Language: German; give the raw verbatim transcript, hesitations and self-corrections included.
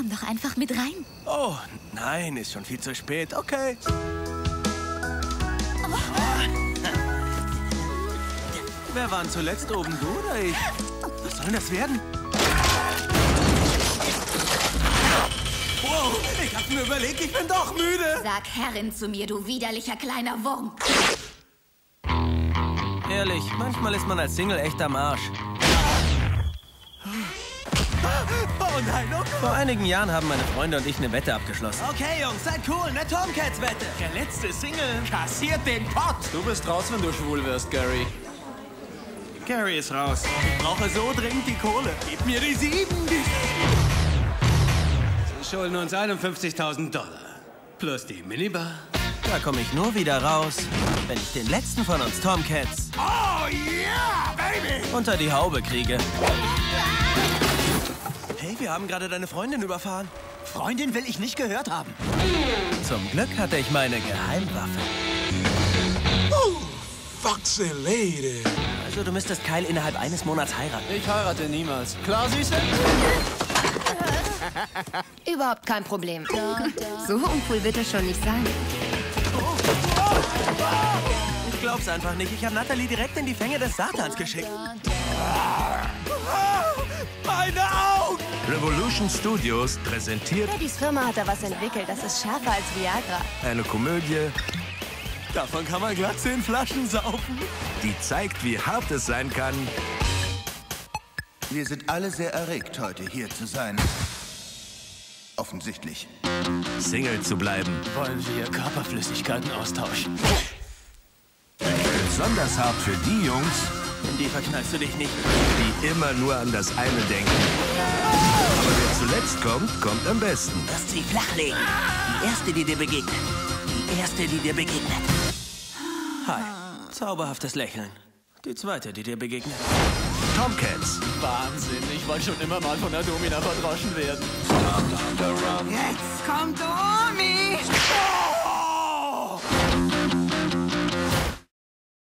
Komm doch einfach mit rein. Oh, nein, ist schon viel zu spät. Okay. Oh. Wer war zuletzt oben, du oder ich? Was soll denn das werden? Wow, ich hab mir überlegt, ich bin doch müde. Sag Herrin zu mir, du widerlicher kleiner Wurm. Ehrlich, manchmal ist man als Single echt am Arsch. Oh nein, oh Gott. Vor einigen Jahren haben meine Freunde und ich eine Wette abgeschlossen. Okay, Jungs, seid cool, eine Tomcats-Wette. Der letzte Single kassiert den Pott. Du bist raus, wenn du schwul wirst, Gary. Gary ist raus. Ich brauche so dringend die Kohle. Gib mir die sieben, die sieben. Sie schulden uns einundfünfzigtausend Dollar. Plus die Minibar. Da komme ich nur wieder raus, wenn ich den letzten von uns Tomcats... Oh yeah, baby! ...unter die Haube kriege. Hey, wir haben gerade deine Freundin überfahren. Freundin will ich nicht gehört haben. Zum Glück hatte ich meine Geheimwaffe. Oh, foxy lady. Also, du müsstest Kyle innerhalb eines Monats heiraten. Ich heirate niemals. Klar, Süße? Überhaupt kein Problem. So uncool wird das schon nicht sein. Ich glaub's einfach nicht. Ich habe Natalie direkt in die Fänge des Satans geschickt. Meine Augen! Revolution Studios präsentiert... Freddys Firma hat da was entwickelt. Das ist schärfer als Viagra. Eine Komödie. Davon kann man glatt zehn Flaschen saufen. Die zeigt, wie hart es sein kann. Wir sind alle sehr erregt, heute hier zu sein. Offensichtlich. Single zu bleiben. Wollen wir Körperflüssigkeiten austauschen? Besonders hart für die Jungs. In die verknallst du dich nicht. Die immer nur an das eine denken. Aber wer zuletzt kommt, kommt am besten. Das Ziel flachlegen. Die erste, die dir begegnet. Die erste, die dir begegnet. Hi. Zauberhaftes Lächeln. Die zweite, die dir begegnet. Tomcats. Wahnsinn, ich wollte schon immer mal von der Domina verdroschen werden. Jetzt kommt er!